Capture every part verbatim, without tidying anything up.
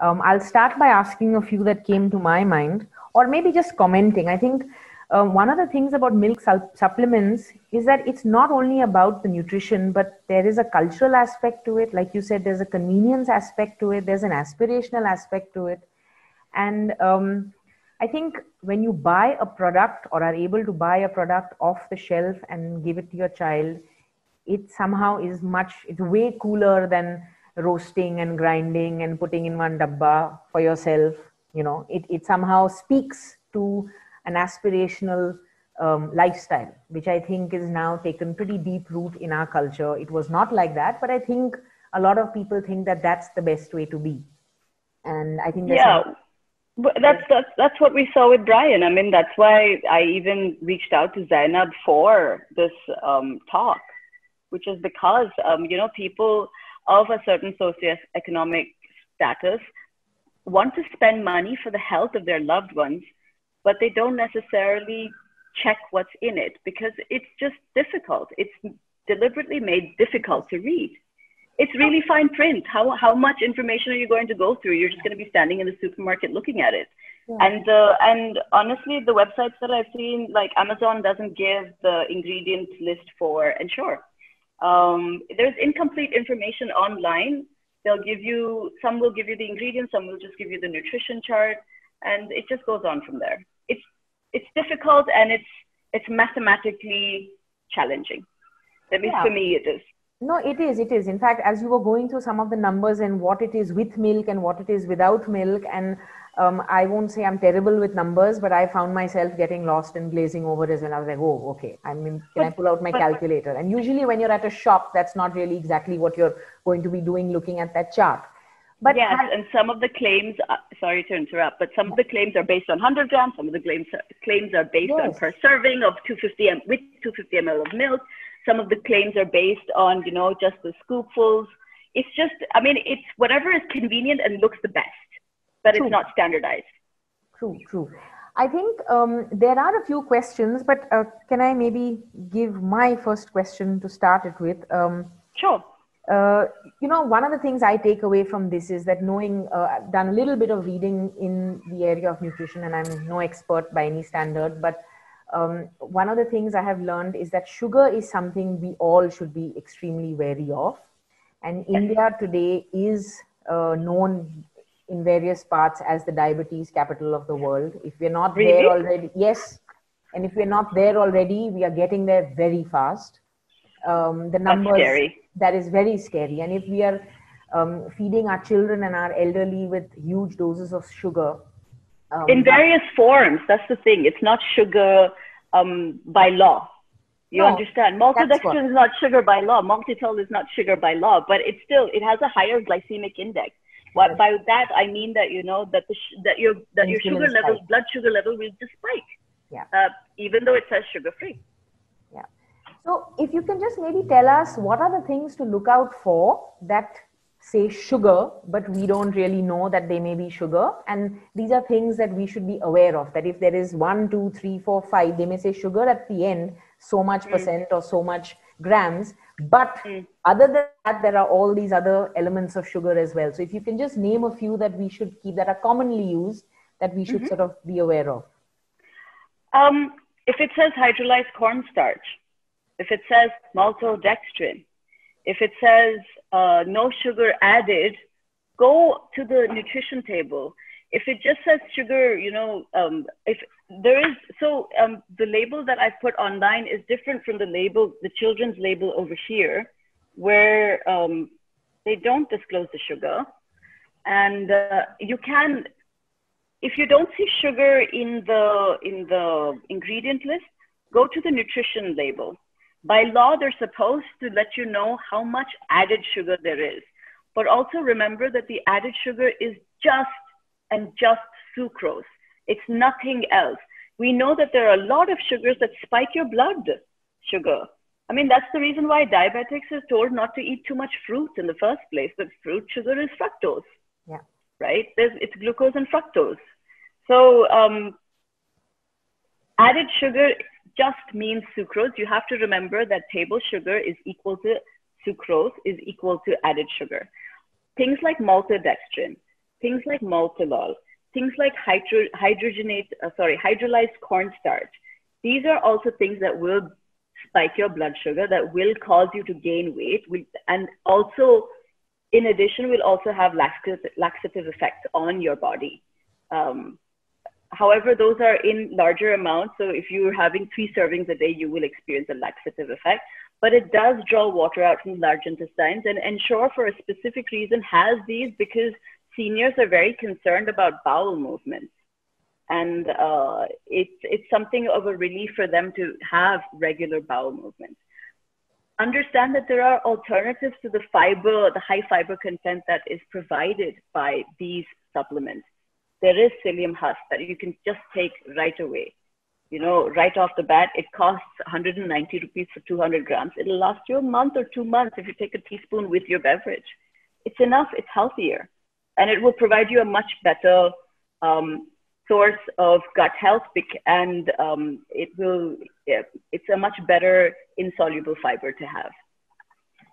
Um, I'll start by asking a few that came to my mind, or maybe just commenting. I think um, one of the things about milk su- supplements is that it's not only about the nutrition, but there is a cultural aspect to it. Like you said, there's a convenience aspect to it. There's an aspirational aspect to it. And um, I think when you buy a product or are able to buy a product off the shelf and give it to your child, it somehow is much, it's way cooler than roasting and grinding and putting in one dabba for yourself. You know, it, it somehow speaks to an aspirational um, lifestyle, which I think is now taken pretty deep root in our culture. It was not like that, but I think a lot of people think that that's the best way to be. And I think that's yeah. Not- But that's, that's that's what we saw with Brian. I mean, that's why I even reached out to Zainab for this um, talk, which is because, um, you know, people of a certain socioeconomic status want to spend money for the health of their loved ones, but they don't necessarily check what's in it because it's just difficult. It's deliberately made difficult to read. It's really fine print. How how much information are you going to go through? You're just going to be standing in the supermarket looking at it. Yeah. And uh, and honestly, the websites that I've seen, like Amazon doesn't give the ingredient list for Ensure. Um, there's incomplete information online. They'll give you, some will give you the ingredients, some will just give you the nutrition chart, and it just goes on from there. It's it's difficult and it's it's mathematically challenging. At least yeah. for me, it is. No, it is. It is. In fact, as you were going through some of the numbers and what it is with milk and what it is without milk, and um, I won't say I'm terrible with numbers, but I found myself getting lost and glazing over as well. I was like, oh, okay. I mean, can I pull out my calculator? And usually when you're at a shop, that's not really exactly what you're going to be doing looking at that chart. But yes, I, and some of the claims, uh, sorry to interrupt, but some of the claims are based on one hundred grams. Some of the claims, claims are based yes. on per serving of two hundred fifty with two hundred fifty milliliters of milk. Some of the claims are based on, you know, just the scoopfuls. It's just, I mean, it's whatever is convenient and looks the best, but true. It's not standardized. True, true. I think um, there are a few questions, but uh, can I maybe give my first question to start it with? Um, sure. Uh, you know, one of the things I take away from this is that knowing, uh, I've done a little bit of reading in the area of nutrition, and I'm no expert by any standard, but Um, one of the things I have learned is that sugar is something we all should be extremely wary of. And India today is uh, known in various parts as the diabetes capital of the world. If we're not really? there already, yes. And if we're not there already, we are getting there very fast. Um, the numbers, That's scary. That is very scary. And if we are um, feeding our children and our elderly with huge doses of sugar, Um, in various forms, that's the thing. It's not sugar um, by law. You no, understand? Maltodextrin is not sugar by law. Maltitol is not sugar by law, but it's still, it has a higher glycemic index. What, by that, I mean that, you know, that the sh- that your that your sugar level, spike. blood sugar level will just spike, yeah. uh, even though it says sugar-free. Yeah. So if you can just maybe tell us what are the things to look out for that say sugar, but we don't really know that they may be sugar. And these are things that we should be aware of, that if there is one, two, three, four, five, they may say sugar at the end, so much mm. percent or so much grams. But mm. other than that, there are all these other elements of sugar as well. So if you can just name a few that we should keep that are commonly used, that we should mm-hmm. sort of be aware of. Um, if it says hydrolyzed cornstarch, if it says maltodextrin, if it says uh, no sugar added, go to the nutrition table. If it just says sugar, you know, um, if there is, so um, the label that I've put online is different from the label, the children's label over here, where um, they don't disclose the sugar. And uh, you can, if you don't see sugar in the in the ingredient list, go to the nutrition label. By law, they're supposed to let you know how much added sugar there is. But also remember that the added sugar is just and just sucrose. It's nothing else. We know that there are a lot of sugars that spike your blood sugar. I mean, that's the reason why diabetics are told not to eat too much fruit in the first place. But fruit sugar is fructose, yeah, right? There's, it's glucose and fructose. So um, added sugar just means sucrose. You have to remember that table sugar is equal to sucrose is equal to added sugar. Things like maltodextrin, things like maltolol, things like hydro, hydrogenate, uh, sorry, hydrolyzed cornstarch. These are also things that will spike your blood sugar, that will cause you to gain weight, will, and also, in addition, will also have laxative, laxative effects on your body. Um, however, those are in larger amounts. So if you're having three servings a day, you will experience a laxative effect. But it does draw water out from the large intestines, and Ensure for a specific reason has these because seniors are very concerned about bowel movements. And uh, it's, it's something of a relief for them to have regular bowel movements. Understand that there are alternatives to the fiber, the high fiber content that is provided by these supplements. There is psyllium husk that you can just take right away. You know, right off the bat, it costs one hundred ninety rupees for two hundred grams. It'll last you a month or two months if you take a teaspoon with your beverage. It's enough, it's healthier. And it will provide you a much better um, source of gut health, and um, it will, it's a much better insoluble fiber to have.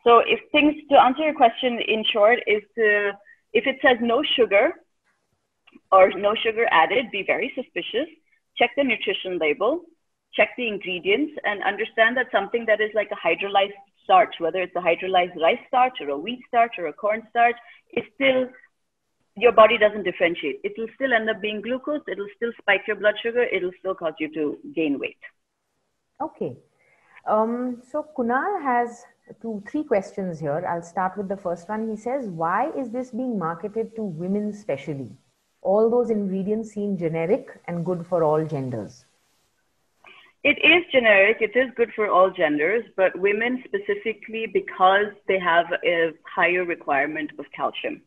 So if things, to answer your question in short, is to, if it says no sugar or no sugar added, be very suspicious. Check the nutrition label, check the ingredients, and understand that something that is like a hydrolyzed starch, whether it's a hydrolyzed rice starch or a wheat starch or a corn starch, is still, your body doesn't differentiate. It will still end up being glucose. It will still spike your blood sugar. It will still cause you to gain weight. Okay. Um, so Kunal has two, three questions here. I'll start with the first one. He says, why is this being marketed to women specially? All those ingredients seem generic and good for all genders. It is generic. It is good for all genders, but women specifically because they have a higher requirement of calcium.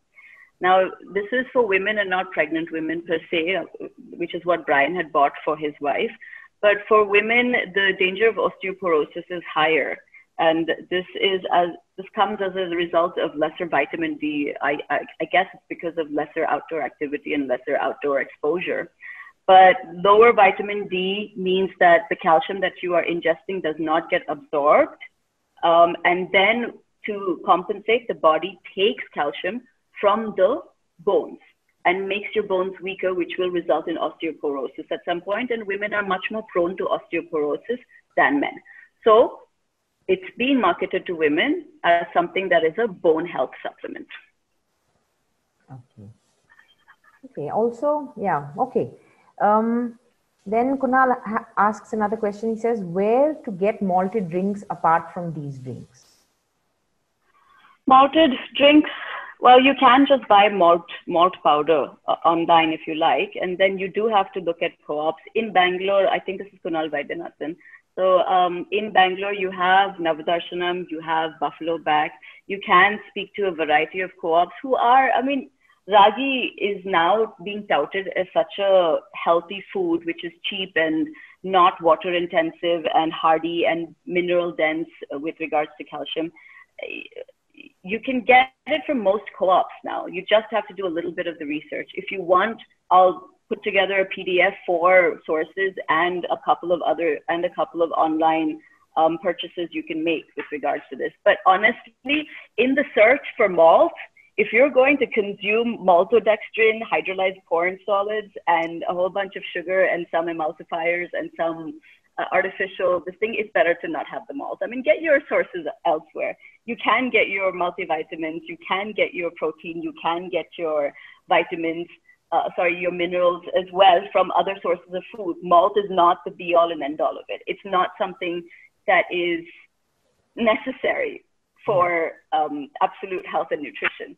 Now, this is for women and not pregnant women per se, which is what Brian had bought for his wife. But for women, the danger of osteoporosis is higher. And this is as this comes as a result of lesser vitamin D. I, I, I guess it's because of lesser outdoor activity and lesser outdoor exposure. But lower vitamin D means that the calcium that you are ingesting does not get absorbed. Um, and then to compensate, the body takes calcium from the bones and makes your bones weaker, which will result in osteoporosis at some point. And women are much more prone to osteoporosis than men. So it's being marketed to women as something that is a bone health supplement. Okay. Okay. Also, yeah. Okay. Um, then Kunal asks another question. He says, where to get malted drinks apart from these drinks? Malted drinks. Well, you can just buy malt, malt powder uh, online if you like. And then you do have to look at co-ops. In Bangalore, I think this is Kunal Vaidyanathan. So um, in Bangalore, you have Navadarshanam, you have Buffalo Back. You can speak to a variety of co-ops who are, I mean, Raagi is now being touted as such a healthy food, which is cheap and not water intensive and hardy and mineral dense with regards to calcium. You can get it from most co-ops now. You just have to do a little bit of the research. If you want, I'll put together a P D F for sources and a couple of other and a couple of online um, purchases you can make with regards to this. But honestly, in the search for malt, if you're going to consume maltodextrin, hydrolyzed corn solids, and a whole bunch of sugar and some emulsifiers and some Uh, artificial, this thing, it's better to not have them all. I mean, get your sources elsewhere. You can get your multivitamins, you can get your protein, you can get your vitamins, uh, sorry, your minerals as well from other sources of food. Malt is not the be-all and end-all of it. It's not something that is necessary for um, absolute health and nutrition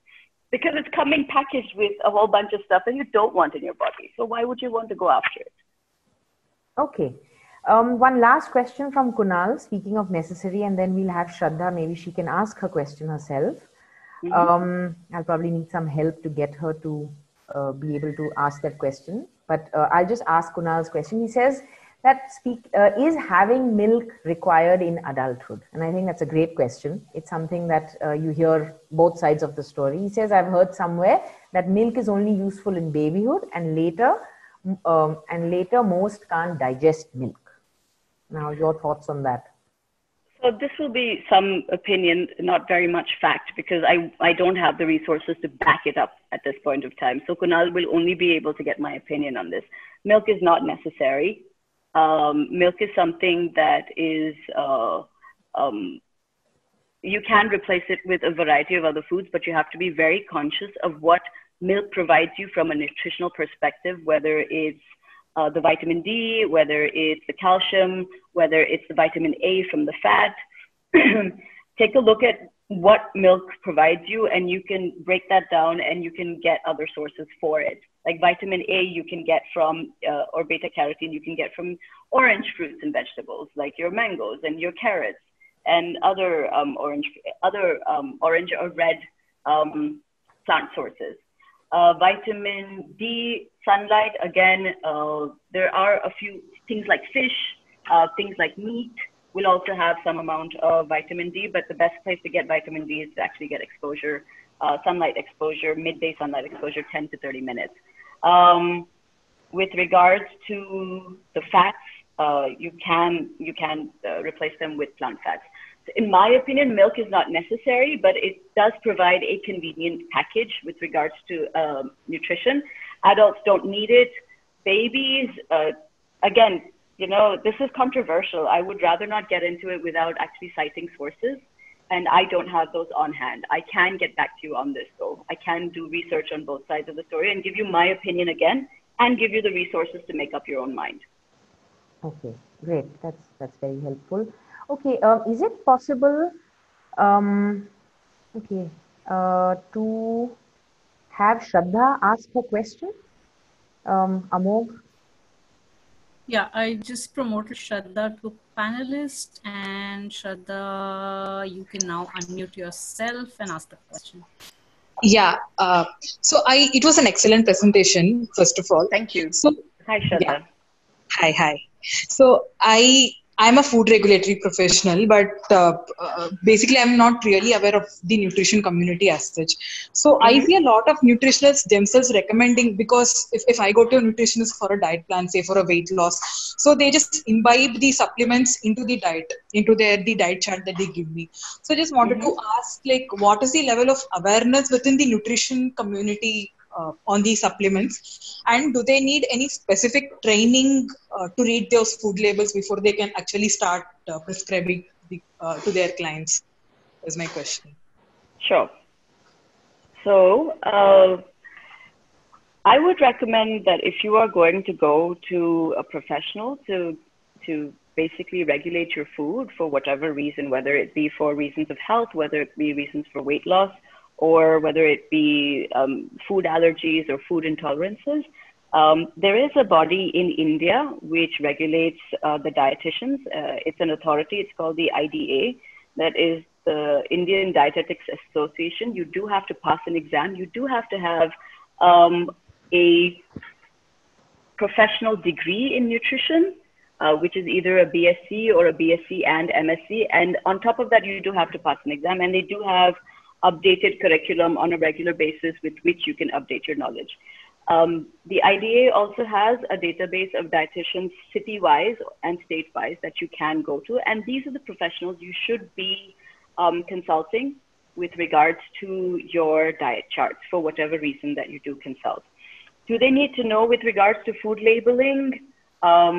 because it's coming packaged with a whole bunch of stuff that you don't want in your body. So why would you want to go after it? Okay. Um, one last question from Kunal, speaking of necessary, and then we'll have Shraddha. Maybe she can ask her question herself. Mm-hmm. um, I'll probably need some help to get her to uh, be able to ask that question. But uh, I'll just ask Kunal's question. He says that speak, uh, is having milk required in adulthood? And I think that's a great question. It's something that uh, you hear both sides of the story. He says, I've heard somewhere that milk is only useful in babyhood and later, um, and later most can't digest milk. Now, your thoughts on that? So this will be some opinion, not very much fact, because I, I don't have the resources to back it up at this point of time. So Kunal will only be able to get my opinion on this. Milk is not necessary. Um, milk is something that is, uh, um, you can replace it with a variety of other foods, but you have to be very conscious of what milk provides you from a nutritional perspective, whether it's Uh, the vitamin D, whether it's the calcium, whether it's the vitamin A from the fat. Take a look at what milk provides you, and you can break that down and you can get other sources for it. Like vitamin A you can get from, uh, or beta-carotene you can get from orange fruits and vegetables, like your mangoes and your carrots and other um, orange, other, um, orange or red um, plant sources. Uh, vitamin D, sunlight, again, uh, there are a few things like fish, uh, things like meat will also have some amount of vitamin D, but the best place to get vitamin D is to actually get exposure, uh, sunlight exposure, midday sunlight exposure, ten to thirty minutes. Um, with regards to the fats, uh, you can, you can uh, replace them with plant fats. In my opinion, milk is not necessary, but it does provide a convenient package with regards to um, nutrition. Adults don't need it. Babies, uh, again, you know, this is controversial. I would rather not get into it without actually citing sources, and I don't have those on hand. I can get back to you on this, though. I can do research on both sides of the story and give you my opinion again, and give you the resources to make up your own mind. Okay, great. That's, that's very helpful. Okay, uh, is it possible um, okay, uh, to have Shraddha ask her question? Um, Amog? Yeah, I just promoted Shraddha to panelist, and Shraddha, you can now unmute yourself and ask the question. Yeah, uh, so I it was an excellent presentation, first of all. Thank you. So, hi, Shraddha. Yeah. Hi, hi. So I... I'm a food regulatory professional, but uh, uh, basically I'm not really aware of the nutrition community as such. So mm-hmm. I see a lot of nutritionists themselves recommending, because if, if I go to a nutritionist for a diet plan, say for a weight loss, so they just imbibe the supplements into the diet, into their the diet chart that they give me. So I just wanted mm-hmm. to ask, like, what is the level of awareness within the nutrition community Uh, on these supplements, and do they need any specific training uh, to read those food labels before they can actually start uh, prescribing the, uh, to their clients? Is my question. Sure. So uh, I would recommend that if you are going to go to a professional to to basically regulate your food for whatever reason, whether it be for reasons of health, whether it be reasons for weight loss, or whether it be um, food allergies or food intolerances. Um, there is a body in India which regulates uh, the dietitians. Uh, it's an authority, it's called the I D A, that is the Indian Dietetics Association. You do have to pass an exam. You do have to have um, a professional degree in nutrition, Uh, which is either a B S c or a B S c and M S c. And on top of that, you do have to pass an exam, and they do have updated curriculum on a regular basis with which you can update your knowledge. Um, the I D A also has a database of dietitians city-wise and state-wise that you can go to. And these are the professionals you should be um, consulting with regards to your diet charts for whatever reason that you do consult. Do they need to know with regards to food labeling? Um,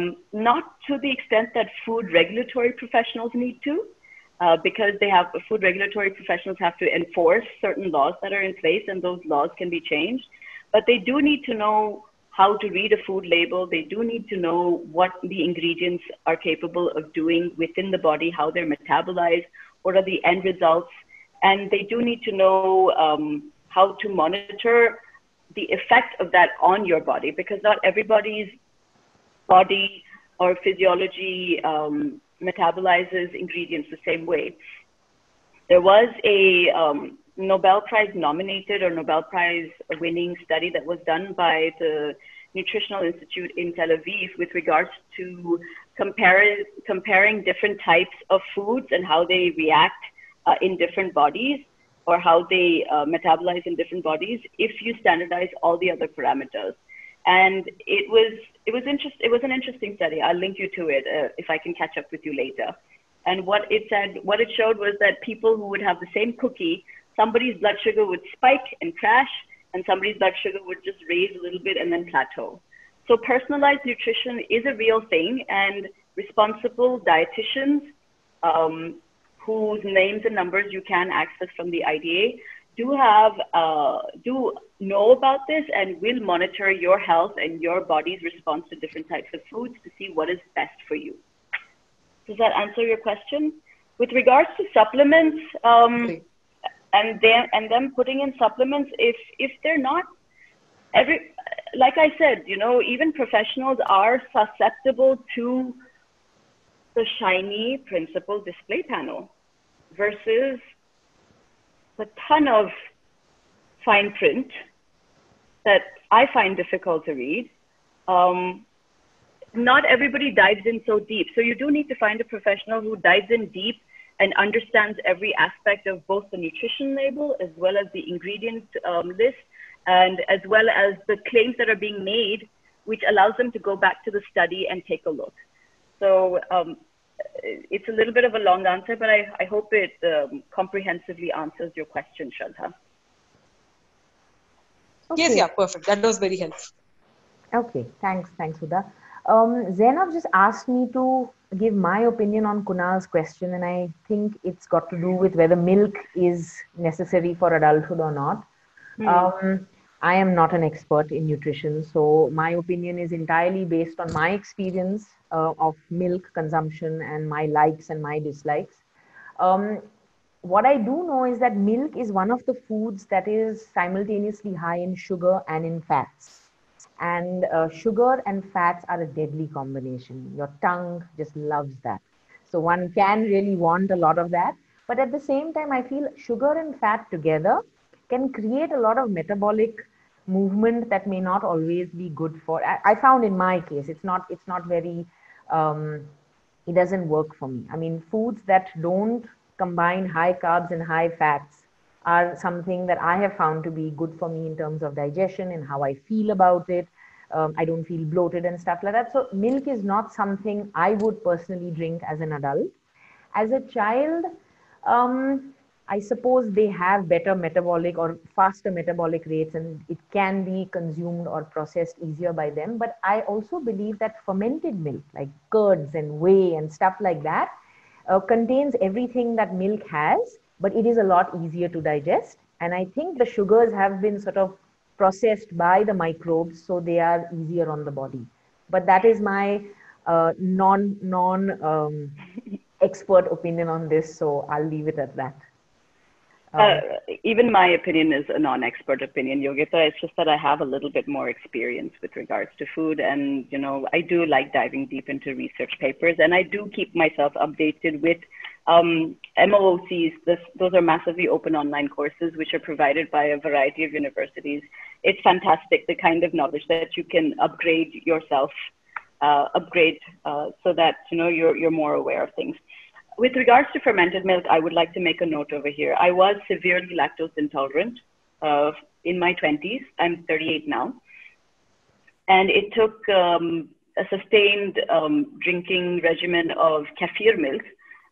not to the extent that food regulatory professionals need to. Uh, because they have food regulatory professionals have to enforce certain laws that are in place, and those laws can be changed. But they do need to know how to read a food label. They do need to know what the ingredients are capable of doing within the body, how they're metabolized, what are the end results. And they do need to know um, how to monitor the effect of that on your body, because not everybody's body or physiology um, metabolizes ingredients the same way. There was a um, Nobel Prize nominated or Nobel Prize winning study that was done by the Nutritional Institute in Tel Aviv with regards to compare, comparing different types of foods and how they react uh, in different bodies, or how they uh, metabolize in different bodies if you standardize all the other parameters. And it was, it was, interest, it was an interesting study. I'll link you to it uh, if I can catch up with you later. And what it said, what it showed was that people who would have the same cookie, somebody's blood sugar would spike and crash, and somebody's blood sugar would just raise a little bit and then plateau. So personalized nutrition is a real thing, and responsible dietitians, um, whose names and numbers you can access from the I D A, do have, uh, do know about this and will monitor your health and your body's response to different types of foods to see what is best for you. Does that answer your question? With regards to supplements, um, okay. and then and them putting in supplements, if if they're not every, like I said, you know, even professionals are susceptible to the shiny principal display panel versus a ton of fine print that I find difficult to read. Um, not everybody dives in so deep. So you do need to find a professional who dives in deep and understands every aspect of both the nutrition label as well as the ingredient um, list, and as well as the claims that are being made, which allows them to go back to the study and take a look. So um, it's a little bit of a long answer, but I, I hope it um, comprehensively answers your question, Shraddha. Okay. Yes, yeah, perfect. That was very helpful. Okay, thanks. Thanks, Huda. Um, Zainab just asked me to give my opinion on Kunal's question, and I think it's got to do with whether milk is necessary for adulthood or not. Mm. Um, I am not an expert in nutrition, so my opinion is entirely based on my experience uh, of milk consumption and my likes and my dislikes. Um, what I do know is that milk is one of the foods that is simultaneously high in sugar and in fats. And uh, sugar and fats are a deadly combination. Your tongue just loves that. So one can really want a lot of that. But at the same time, I feel sugar and fat together can create a lot of metabolic movement that may not always be good for. I, I found in my case, it's not, it's not very, um, it doesn't work for me. I mean, foods that don't combine high carbs and high fats are something that I have found to be good for me in terms of digestion and how I feel about it. Um, I don't feel bloated and stuff like that. So milk is not something I would personally drink as an adult. As a child, um, I suppose they have better metabolic or faster metabolic rates, and it can be consumed or processed easier by them. But I also believe that fermented milk, like curds and whey and stuff like that, uh, contains everything that milk has, but it is a lot easier to digest. And I think the sugars have been sort of processed by the microbes, so they are easier on the body. But that is my uh, non, non um, expert opinion on this, so I'll leave it at that. Uh, even my opinion is a non-expert opinion, Yogita. It's just that I have a little bit more experience with regards to food. And, you know, I do like diving deep into research papers, and I do keep myself updated with um, M O O Cs. This, those are massively open online courses, which are provided by a variety of universities. It's fantastic, the kind of knowledge that you can upgrade yourself, uh, upgrade uh, so that, you know, you're, you're more aware of things. With regards to fermented milk, I would like to make a note over here. I was severely lactose intolerant uh, in my twenties. I'm thirty-eight now. And it took um, a sustained um, drinking regimen of kefir milk.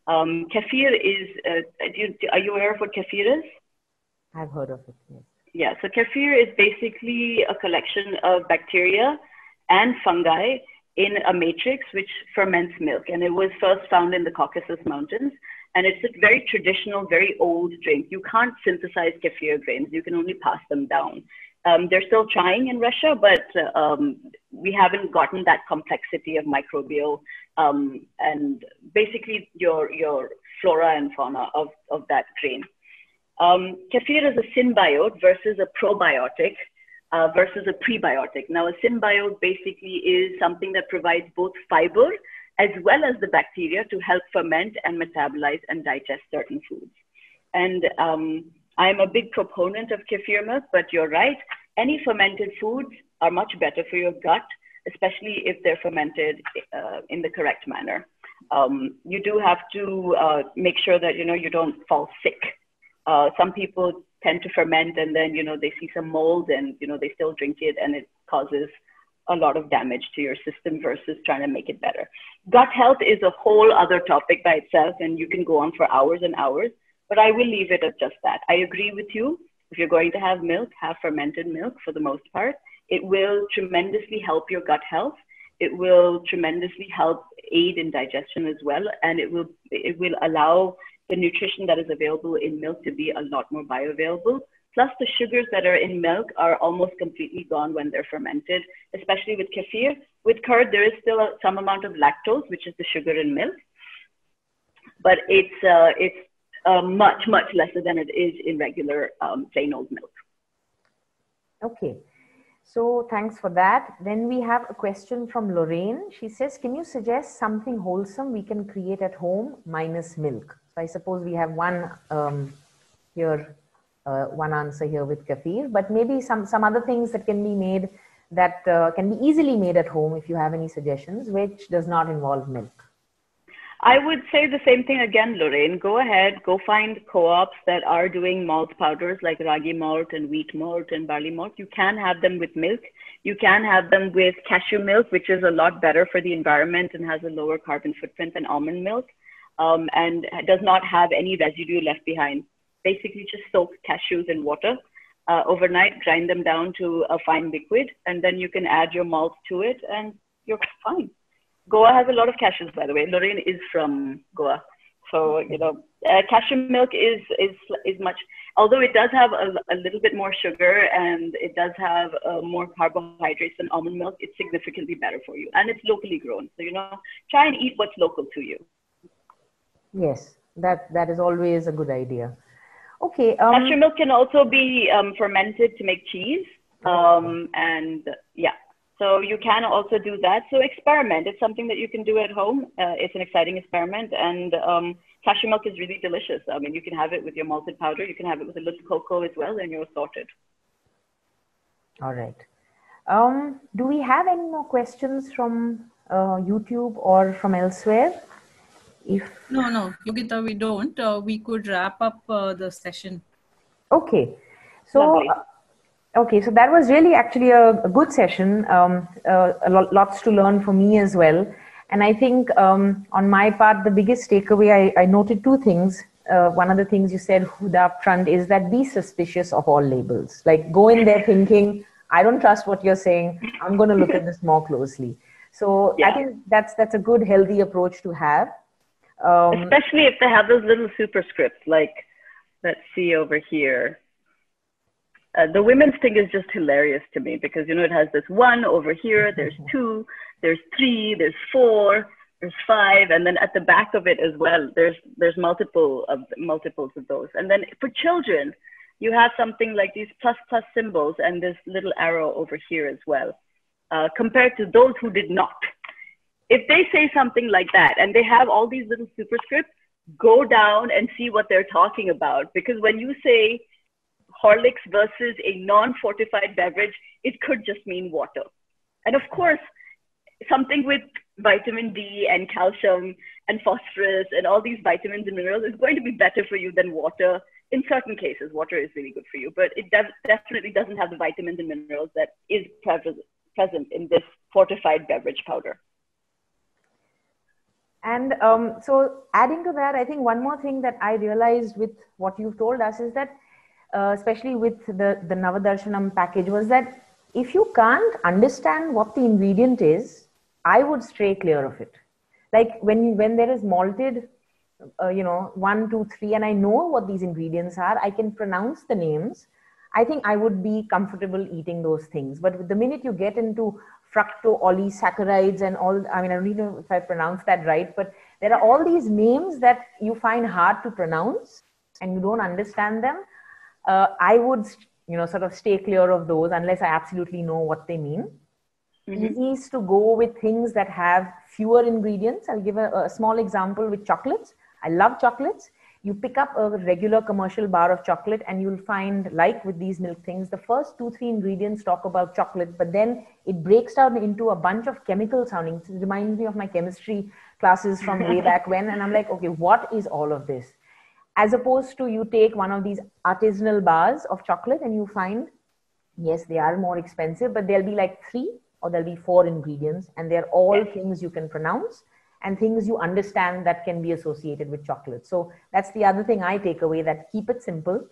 Um, kefir is, uh, do you, are you aware of what kefir is? I've heard of it, yes. Yeah, so kefir is basically a collection of bacteria and fungi in a matrix which ferments milk, and it was first found in the Caucasus Mountains, and it's a very traditional, very old drink. You can't synthesize kefir grains, you can only pass them down. Um, they're still trying in Russia, but um, we haven't gotten that complexity of microbial um, and basically your, your flora and fauna of, of that grain. Um, kefir is a symbiote versus a probiotic. Uh, versus a prebiotic. Now, a symbiote basically is something that provides both fiber as well as the bacteria to help ferment and metabolize and digest certain foods. And um, I'm a big proponent of kefir milk, but you're right. Any fermented foods are much better for your gut, especially if they're fermented uh, in the correct manner. Um, you do have to uh, make sure that, you know, you don't fall sick. Uh, some people tend to ferment and then, you know, they see some mold and, you know, they still drink it and it causes a lot of damage to your system versus trying to make it better. Gut health is a whole other topic by itself, and you can go on for hours and hours, but I will leave it at just that. I agree with you. If you're going to have milk, have fermented milk for the most part. It will tremendously help your gut health. It will tremendously help aid in digestion as well. And it will, it will allow the nutrition that is available in milk to be a lot more bioavailable. Plus the sugars that are in milk are almost completely gone when they're fermented, especially with kefir. With curd, there is still some amount of lactose, which is the sugar in milk, but it's, uh, it's uh, much, much lesser than it is in regular um, plain old milk. Okay, so thanks for that. Then we have a question from Lorraine. She says, can you suggest something wholesome we can create at home minus milk? So I suppose we have one um, here. Uh, one answer here with kefir, but maybe some, some other things that can be made that uh, can be easily made at home if you have any suggestions, which does not involve milk. I would say the same thing again, Lorraine. Go ahead, go find co-ops that are doing malt powders like ragi malt and wheat malt and barley malt. You can have them with milk. You can have them with cashew milk, which is a lot better for the environment and has a lower carbon footprint than almond milk, um, and does not have any residue left behind. Basically just soak cashews in water uh, overnight, grind them down to a fine liquid, and then you can add your malt to it and you're fine. Goa has a lot of cashews, by the way. Lorraine is from Goa. So, you know, uh, cashew milk is, is, is much, although it does have a, a little bit more sugar and it does have uh, more carbohydrates than almond milk, it's significantly better for you. And it's locally grown. So, you know, try and eat what's local to you. Yes, that, that is always a good idea. Okay. Um, cashew milk can also be um, fermented to make cheese. Um, and yeah, so you can also do that. So experiment. It's something that you can do at home. Uh, it's an exciting experiment. And um, cashew milk is really delicious. I mean, you can have it with your malted powder. You can have it with a little cocoa as well, and you're sorted. All right. Um, do we have any more questions from uh, YouTube or from elsewhere? If no, no, Yogita, we don't. Uh, we could wrap up uh, the session. Okay. So, uh, okay. So that was really actually a, a good session. Um, uh, a lot, lots to learn for me as well. And I think um, on my part, the biggest takeaway, I, I noted two things. Uh, one of the things you said, Huda, up front, is that be suspicious of all labels. Like go in there thinking, I don't trust what you're saying. I'm going to look at this more closely. So yeah. I think that's, that's a good, healthy approach to have. Um, Especially if they have those little superscripts, like, let's see over here. Uh, the women's thing is just hilarious to me because, you know, it has this one over here, there's two, there's three, there's four, there's five. And then at the back of it as well, there's, there's multiple of, multiples of those. And then for children, you have something like these plus plus symbols and this little arrow over here as well, uh, compared to those who did not. If they say something like that and they have all these little superscripts, go down and see what they're talking about. Because when you say Horlicks versus a non-fortified beverage, it could just mean water. And of course, something with vitamin D and calcium and phosphorus and all these vitamins and minerals is going to be better for you than water. In certain cases, water is really good for you, but it def definitely doesn't have the vitamins and minerals that is pre present in this fortified beverage powder. And um, so adding to that, I think one more thing that I realized with what you've told us is that, uh, especially with the, the Navadarshanam package, was that if you can't understand what the ingredient is, I would stray clear of it. Like when, when there is malted, uh, you know, one, two, three, and I know what these ingredients are, I can pronounce the names. I think I would be comfortable eating those things. But the minute you get into fructooligosaccharides and all, I mean, I don't know if I pronounced that right, but there are all these names that you find hard to pronounce and you don't understand them. Uh, I would, you know, sort of stay clear of those unless I absolutely know what they mean. Mm-hmm. It is to go with things that have fewer ingredients. I'll give a, a small example with chocolates. I love chocolates. You pick up a regular commercial bar of chocolate and you'll find, like with these milk things, the first two, three ingredients talk about chocolate, but then it breaks down into a bunch of chemical sounding. It reminds me of my chemistry classes from way back when. And I'm like, okay, what is all of this? As opposed to you take one of these artisanal bars of chocolate and you find, yes, they are more expensive, but there'll be like three or there'll be four ingredients, and they're all yes. things you can pronounce and things you understand that can be associated with chocolate. So that's the other thing I take away, that keep it simple.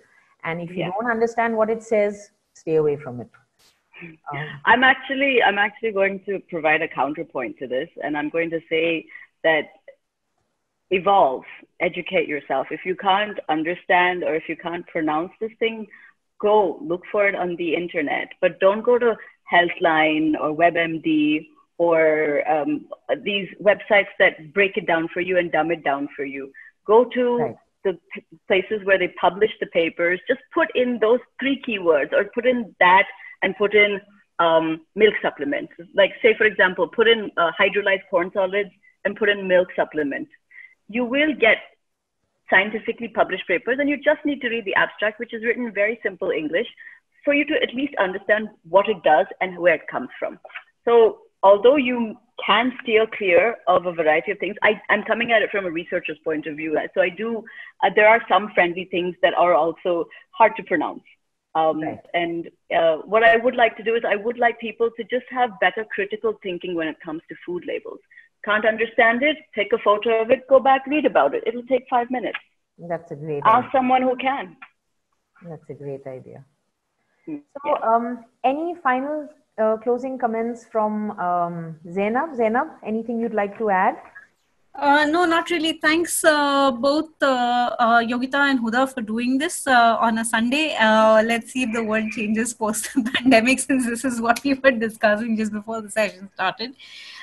And if you yeah. don't understand what it says, stay away from it. Um, I'm actually, I'm actually going to provide a counterpoint to this. And I'm going to say that evolve, educate yourself. If you can't understand or if you can't pronounce this thing, go look for it on the internet, but don't go to Healthline or WebMD or um, these websites that break it down for you and dumb it down for you. Go to right. the p- places where they publish the papers. Just put in those three keywords, or put in that and put in um, milk supplements. Like, say, for example, put in uh, hydrolyzed corn solids and put in milk supplement. You will get scientifically published papers, and you just need to read the abstract, which is written in very simple English, for you to at least understand what it does and where it comes from. So although you can steer clear of a variety of things, I, I'm coming at it from a researcher's point of view. So I do, uh, there are some friendly things that are also hard to pronounce. Um, right. And uh, what I would like to do is I would like people to just have better critical thinking when it comes to food labels. Can't understand it? Take a photo of it, go back, read about it. It'll take five minutes. That's a great Ask idea. someone who can. That's a great idea. So um, any final uh, closing comments from um, Zainab? Zainab, anything you'd like to add? Uh, no, not really. Thanks uh, both uh, uh, Yogita and Huda for doing this uh, on a Sunday. Uh, let's see if the world changes post the pandemic, since this is what we were discussing just before the session started.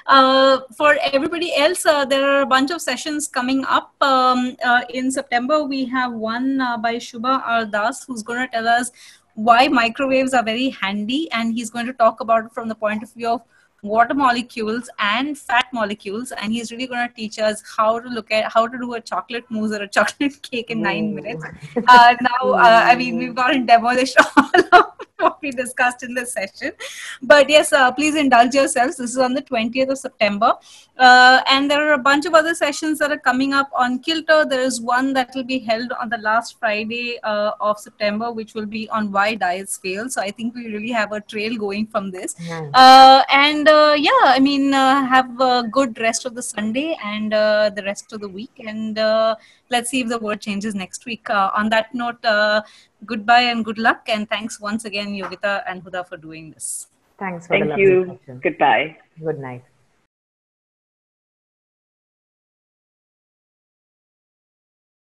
Uh, for everybody else, uh, there are a bunch of sessions coming up. Um, uh, in September, we have one uh, by Shubha Ardaas, who's going to tell us why microwaves are very handy, and he's going to talk about it from the point of view of water molecules and fat molecules, and he's really going to teach us how to look at how to do a chocolate mousse or a chocolate cake in nine minutes. Uh, now, uh, I mean, we've got to demolish all of what we discussed in this session. But yes, uh, please indulge yourselves. This is on the twentieth of September. Uh, and there are a bunch of other sessions that are coming up on Kilter. There is one that will be held on the last Friday uh, of September, which will be on why diets fail. So I think we really have a trail going from this. Uh, and uh, yeah, I mean, uh, have a good rest of the Sunday and uh, the rest of the week. And uh, let's see if the world changes next week. Uh, on that note, uh, goodbye and good luck. And thanks once again, Yogita and Huda, for doing this. Thanks for Thank the lovely you. Session. Goodbye. Good night.